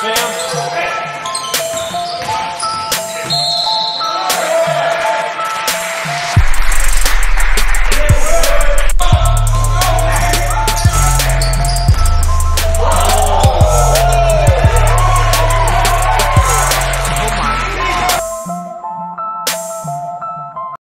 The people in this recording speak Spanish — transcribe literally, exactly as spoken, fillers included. champs.